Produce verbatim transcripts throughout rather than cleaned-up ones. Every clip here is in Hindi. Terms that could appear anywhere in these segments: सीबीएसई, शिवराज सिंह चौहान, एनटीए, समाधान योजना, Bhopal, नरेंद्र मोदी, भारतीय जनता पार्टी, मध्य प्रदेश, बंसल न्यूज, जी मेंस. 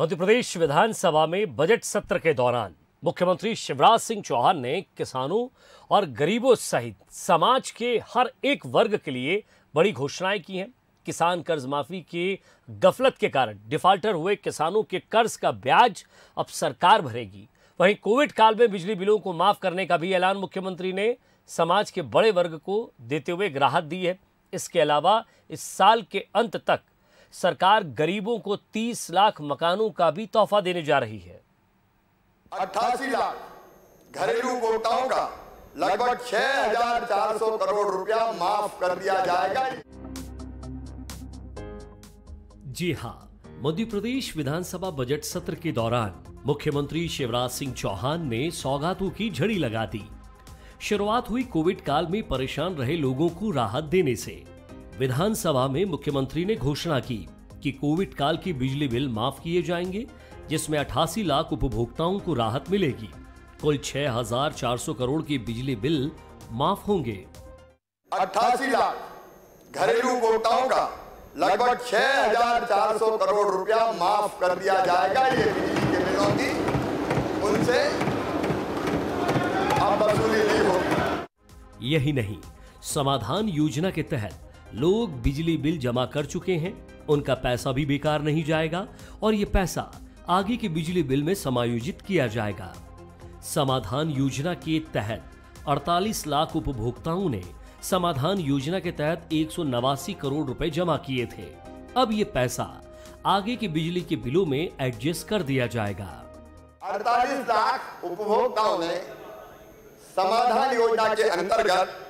मध्य प्रदेश विधानसभा में बजट सत्र के दौरान मुख्यमंत्री शिवराज सिंह चौहान ने किसानों और गरीबों सहित समाज के हर एक वर्ग के लिए बड़ी घोषणाएं की हैं। किसान कर्ज माफी के गफलत के कारण डिफाल्टर हुए किसानों के कर्ज का ब्याज अब सरकार भरेगी। वहीं कोविड काल में बिजली बिलों को माफ करने का भी ऐलान मुख्यमंत्री ने समाज के बड़े वर्ग को देते हुए राहत दी है। इसके अलावा इस साल के अंत तक सरकार गरीबों को तीस लाख मकानों का भी तोहफा देने जा रही है। अट्ठासी लाख घरेलू उपभोक्ताओं का लगभग छह हजार चार सौ करोड़ रुपया माफ कर दिया जाएगा। जी हाँ, मध्य प्रदेश विधानसभा बजट सत्र के दौरान मुख्यमंत्री शिवराज सिंह चौहान ने सौगातों की झड़ी लगा दी। शुरुआत हुई कोविड काल में परेशान रहे लोगों को राहत देने से। विधानसभा में मुख्यमंत्री ने घोषणा की कि कोविड काल की बिजली बिल माफ किए जाएंगे, जिसमें अट्ठासी लाख उपभोक्ताओं को राहत मिलेगी। कुल छह हजार चार सौ करोड़ के बिजली बिल माफ होंगे। अट्ठासी लाख घरेलू उपभोक्ताओं का लगभग छह हजार चार सौ करोड़ रुपया माफ कर दिया जाएगा। ये बिजली के बिलों की उनसे अब वसूली नहीं होगी। यही नहीं, समाधान योजना के तहत लोग बिजली बिल जमा कर चुके हैं, उनका पैसा भी बेकार नहीं जाएगा और ये पैसा आगे के बिजली बिल में समायोजित किया जाएगा। समाधान योजना के तहत अड़तालीस लाख उपभोक्ताओं ने समाधान योजना के तहत एक सौ नवासी करोड़ रुपए जमा किए थे। अब ये पैसा आगे के बिजली के बिलों में एडजस्ट कर दिया जाएगा। अड़तालीस लाख उपभोक्ताओं ने समाधान योजना के अंतर्गत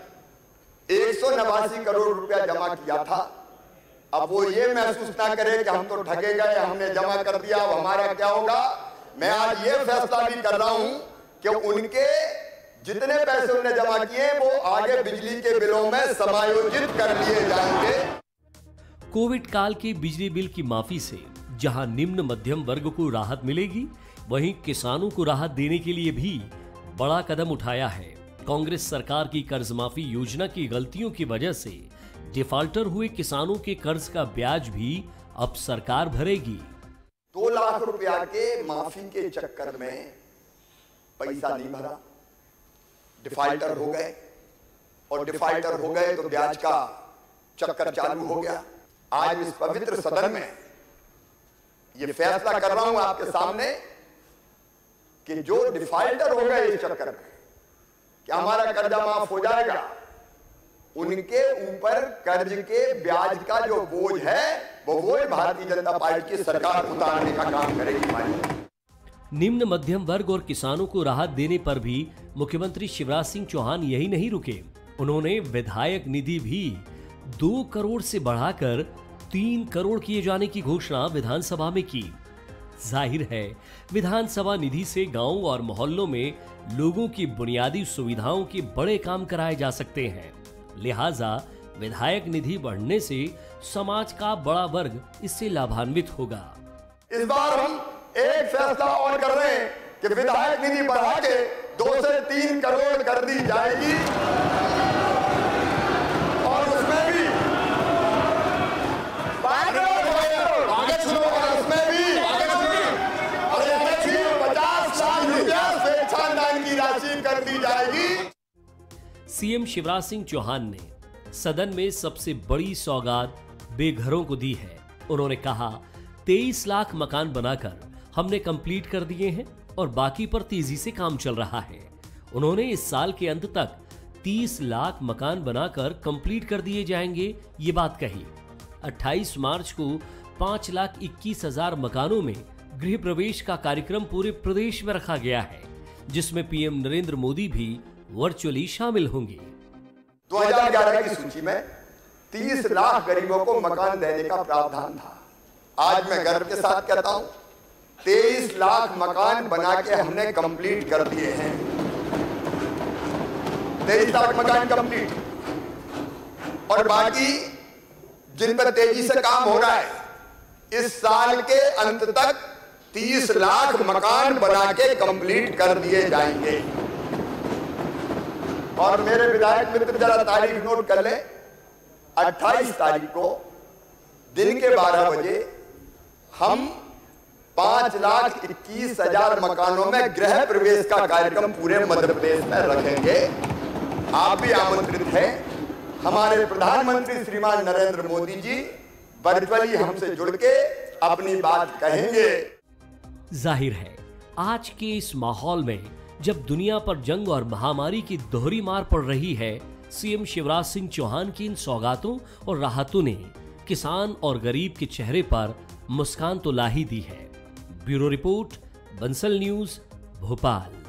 एक सौ नवासी करोड़ रुपया जमा किया था। अब वो ये महसूस ना करे कि हम तो ठगे गए, हमने जमा कर दिया, अब हमारा क्या होगा। मैं आज ये फैसला भी कर रहा हूं कि उनके जितने पैसे उन्होंने जमा किए वो आगे बिजली के बिलों में समायोजित कर लिए जाएंगे। कोविड काल के बिजली बिल की माफी से जहां निम्न मध्यम वर्ग को राहत मिलेगी, वहीं किसानों को राहत देने के लिए भी बड़ा कदम उठाया है। कांग्रेस सरकार की कर्ज माफी योजना की गलतियों की वजह से डिफॉल्टर हुए किसानों के कर्ज का ब्याज भी अब सरकार भरेगी। दो लाख रुपया के माफी के चक्कर में पैसा नहीं भरा, डिफॉल्टर हो गए और डिफॉल्टर हो गए तो ब्याज का चक्कर चालू हो गया। आज इस पवित्र सदन में ये फैसला कर रहा हूं आपके सामने कि जो डिफॉल्टर हो गए इस चक्कर में कि हमारा कर्जा माफ हो जाएगा, उनके ऊपर कर्ज के ब्याज का जो बोझ है वो बोझ भारतीय जनता पार्टी की सरकार उतारने का काम करेगी। निम्न मध्यम वर्ग और किसानों को राहत देने पर भी मुख्यमंत्री शिवराज सिंह चौहान यही नहीं रुके। उन्होंने विधायक निधि भी दो करोड़ से बढ़ाकर तीन करोड़ किए जाने की घोषणा विधानसभा में की। जाहिर है, विधानसभा निधि से गांव और मोहल्लों में लोगों की बुनियादी सुविधाओं के बड़े काम कराए जा सकते हैं। लिहाजा विधायक निधि बढ़ने से समाज का बड़ा वर्ग इससे लाभान्वित होगा। इस बार हम एक फैसला और कर रहे हैं कि विधायक निधि बढ़ा के दो से तीन करोड़ कर दी जाएगी और उसमें भी सीएम शिवराज सिंह चौहान ने सदन में सबसे बड़ी सौगात बेघरों को दी है। उन्होंने कहा, तेईस लाख मकान बनाकर हमने कंप्लीट कर दिए हैं और बाकी पर तेजी से काम चल रहा है। उन्होंने इस साल के अंत तक तीस लाख मकान बनाकर कंप्लीट कर दिए जाएंगे, ये बात कही। अट्ठाईस मार्च को पांच लाख इक्कीस हजार मकानों में गृह प्रवेश का कार्यक्रम पूरे प्रदेश में रखा गया है, जिसमें पीएम नरेंद्र मोदी भी वर्चुअली शामिल होंगे। दो हजार ग्यारह की सूची में तीस लाख गरीबों को मकान देने का प्रावधान था। आज मैं गर्व के साथ कहता हूं, तेईस लाख मकान बना के हमने कंप्लीट कर दिए हैं। तेईस लाख मकान कंप्लीट और बाकी जिन पर तेजी से काम हो रहा है, इस साल के अंत तक तीस लाख मकान बना के कंप्लीट कर दिए जाएंगे। और मेरे विधायक मित्र जरा तारीख नोट कर लें, अट्ठाईस तारीख को दिन के बारह बजे हम पांच लाख इक्कीस हजार मकानों में गृह प्रवेश का कार्यक्रम पूरे मध्य प्रदेश में रखेंगे। आप भी आमंत्रित हैं। हमारे प्रधानमंत्री श्रीमान नरेंद्र मोदी जी वर्चुअली हमसे जुड़ के अपनी बात कहेंगे। जाहिर है आज के इस माहौल में जब दुनिया पर जंग और महामारी की दोहरी मार पड़ रही है, सीएम शिवराज सिंह चौहान की इन सौगातों और राहतों ने किसान और गरीब के चेहरे पर मुस्कान तो ला ही दी है। Bureau report, बंसल न्यूज, Bhopal.